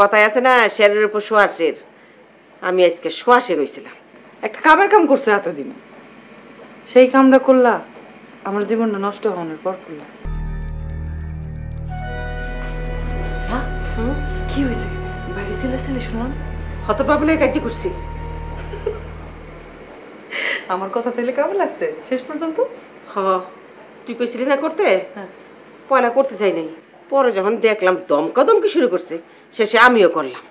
কথায় আছে না, শেরের উপর সোয়াশের। আমি আজকে সোয়াশের হয়েছিলাম, একটা কামের কাম করছে এতদিন, সেই কামটা করলা, আমার জীবনটা নষ্ট হওয়ার পর করলা। কি হয়েছে? বাইরে ছেলে শুনলাম হতপাবলে কাজটি করছি। আমার কথা তাহলে কেমন লাগছে শেষ পর্যন্ত? হ, তুই কইছিলি না করতে, পয়লা করতে চাই নাই, পরে যখন দেখলাম দমকা দমকি শুরু করছে, শেষে আমিও করলাম।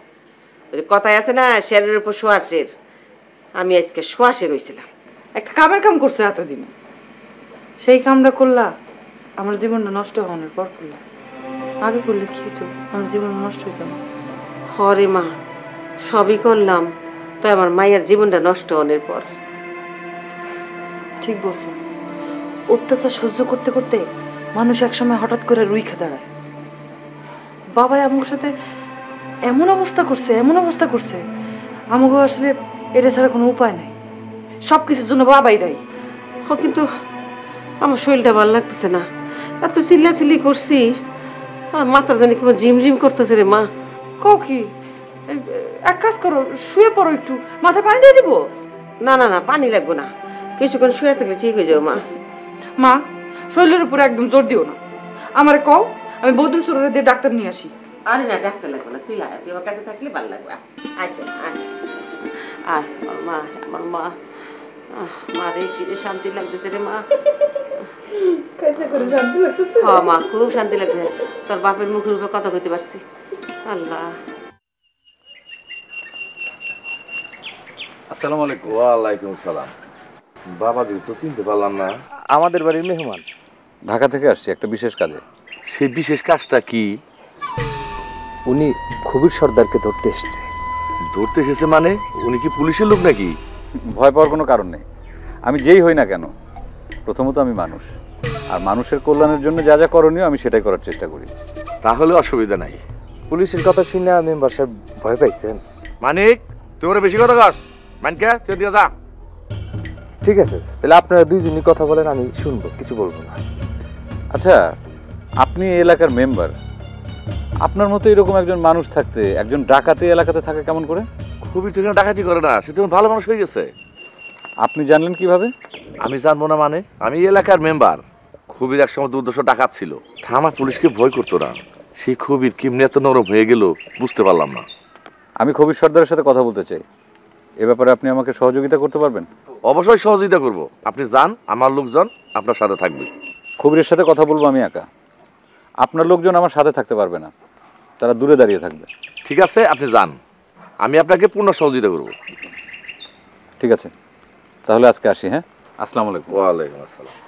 কথায় আছে না, শেরের উপর সোয়াশের। আমি আজকে সোয়াশের হয়েছিলাম, একটা কামের কাম করছে এতদিন, সেই কামটা করলা, আমার জীবনটা নষ্ট হওয়ার পর করলা। আগে করলে কি হতো? আমার জীবনটা নষ্ট হইত না। হরে মা, সবই করলাম, তো আমার মায়ের জীবনটা নষ্ট হওয়ার পর। ঠিক বলছো, অত্যাচার সহ্য করতে করতে মানুষ একসময় হঠাৎ করে রুই খেয়ে দাঁড়ায়। বাবা আমার সাথে এমন অবস্থা করছে, এমন অবস্থা করছে, আমাকে আসলে এটা ছাড়া কোনো উপায় নাই, সব কিছুর জন্য বাবাই দায়ী। কিন্তু আমার শরীরটা ভালো লাগতেছে না, এত চিল্লাচিল্লি করছি, আর মাথার জানি কেমন ঝিমঝিম করতেছে রে মা। কও কি, এক কাজ করো, শুয়ে পড়ো, একটু মাথায় পানি দিয়ে দিব। না না না, পানি লাগবো না, কিছুক্ষণ শুয়ে থাকলে ঠিক হয়ে যাও। মা মা, শরীরের উপরে একদম জোর দিও না, আমার কও, আমি বদরু সরোরে দিয়ে ডাক্তার নিয়ে আসি। আরে না, ডাক্তার লাগবে না, তুই আয়, তুই আমার কাছে থাকলে ভালো লাগবে। আসো আয় মা, আমার মা, মা রে কি শান্তি লাগতেছে রে মা। কাছে করে শান্তি লাগতেছে? হ্যাঁ মা, খুব শান্তি লাগতেছে, তোর বাপের মুখের উপর কথা কইতে পারছি। আল্লাহ। আসসালামু আলাইকুম। ওয়া আলাইকুম সালাম। বাবাজি তো চিনতে পারলাম না, আমাদের বাড়ির মেহমান, ঢাকা থেকে আসছি একটা বিশেষ কাজে। সেই বিশেষ কাজটা কি? উনি খুবই সর্দারকে ধরতে এসেছে। ধরতে এসেছে মানে? উনি কি পুলিশের লোক নাকি? ভয় পাওয়ার কোনো কারণ নেই, আমি যেই হই না কেন, প্রথমত আমি মানুষ, আর মানুষের কল্যাণের জন্য যা যা করণীয় আমি সেটাই করার চেষ্টা করি। তাহলে অসুবিধা নাই। পুলিশের কথা শুনে মেম্বার সাহেব ভয় পাইছেন? মানিক, তোর বেশি কথা কর, মানকে তুই দিয়ে যা। ঠিক আছে, তাহলে আপনারা দুইজনই কথা বলেন, আমি শুনবো, কিছু বলবো না। আচ্ছা, আপনি এলাকার মেম্বার, আপনার মতো এরকম একজন মানুষ থাকতে একজন ডাকাতি এলাকাতে থাকে কেমন করে? খুবই ঠিক, ডাকাতি করে না, সে তেমন ভালো মানুষ হয়ে গেছে। আপনি জানলেন কিভাবে? আমি জানবো না মানে? আমি এলাকার মেম্বার। খুবির একসময় 200 ডাকাত ছিল, থামা পুলিশকে ভয় করতো না, সে খুবির কেমনি এত নরম হয়ে গেল বুঝতে পারলাম না। আমি খুবির সর্দারের সাথে কথা বলতে চাই, এ ব্যাপারে আপনি আমাকে সহযোগিতা করতে পারবেন? অবশ্যই সহযোগিতা করব, আপনি যান, আমার লোকজন আপনার সাথে থাকবে। খুবিরের সাথে কথা বলবো আমি একা, আপনার লোকজন আমার সাথে থাকতে পারবে না, তারা দূরে দাঁড়িয়ে থাকবে। ঠিক আছে, আপনি যান, আমি আপনাকে পূর্ণ সহযোগিতা করব। ঠিক আছে, তাহলে আজকে আসি। হ্যাঁ, আসসালামু আলাইকুম। ওয়ালাইকুম আসসালাম।